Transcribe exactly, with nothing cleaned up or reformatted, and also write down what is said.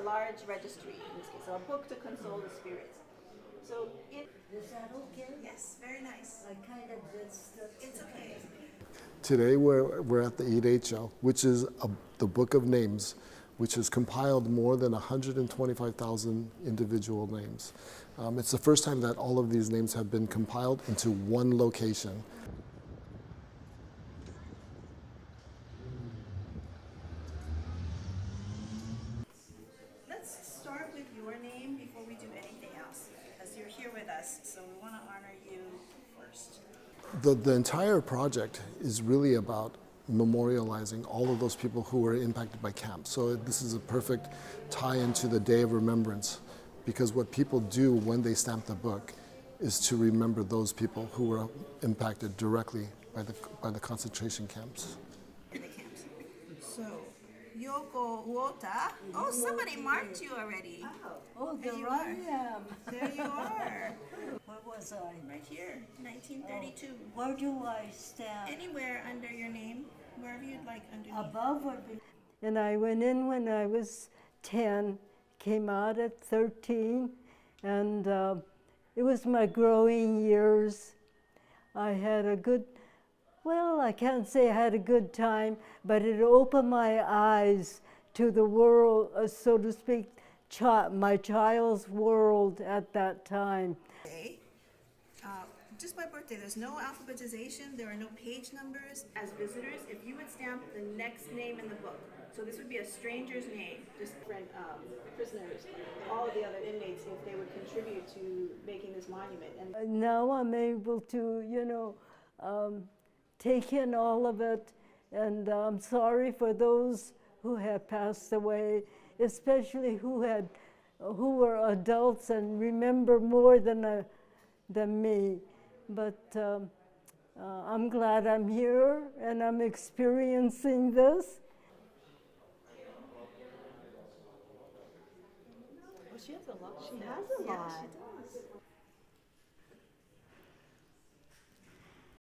a large registry, in this case, so a book to console the spirits. So it, is that okay? Yes, very nice. I kind of just, uh, it's okay. Today we're, we're at the Ireichō, which is a, the Book of Names, which has compiled more than one hundred twenty-five thousand individual names. Um, it's the first time that all of these names have been compiled into one location. Let's start with your name before we do anything else, because you're here with us, so we want to honor you first. The, the entire project is really about memorializing all of those people who were impacted by camp. So this is a perfect tie into the Day of Remembrance, because what people do when they stamp the book is to remember those people who were impacted directly by the, by the concentration camps. The camps. So, Yoko Uota. Oh, somebody marked you already. Oh, oh there, there you I are. Am. There you are. Where was I? Right here, nineteen thirty-two. Oh, where do I stand? Anywhere under your name, wherever you'd like underneath. Above or below? And I went in when I was ten, came out at thirteen, and uh, it was my growing years. I had a good Well, I can't say I had a good time, but it opened my eyes to the world, uh, so to speak, chi my child's world at that time. Uh, just by birthday, there's no alphabetization, there are no page numbers. As visitors, if you would stamp the next name in the book, so this would be a stranger's name, just different um, prisoners, all of the other inmates, if they would contribute to making this monument. And now I'm able to, you know, um, take in all of it, and I'm sorry for those who have passed away, especially who had, who were adults and remember more than a, than me. But um, uh, I'm glad I'm here and I'm experiencing this. Well, she has a lot. She has a lot. Yes, she does.